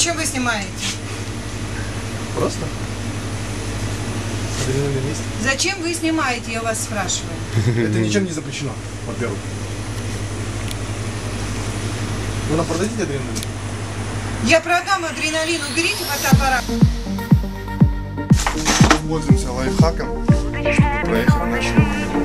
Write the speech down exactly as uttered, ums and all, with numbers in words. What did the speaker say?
Зачем вы снимаете? Просто. Зачем вы снимаете, я вас спрашиваю? Это ничем не запрещено, во-первых. Вы нам продадите адреналин? Я продам адреналин, уберите фотоаппарат. Пользуемся лайфхаком, чтобы проехать нашу.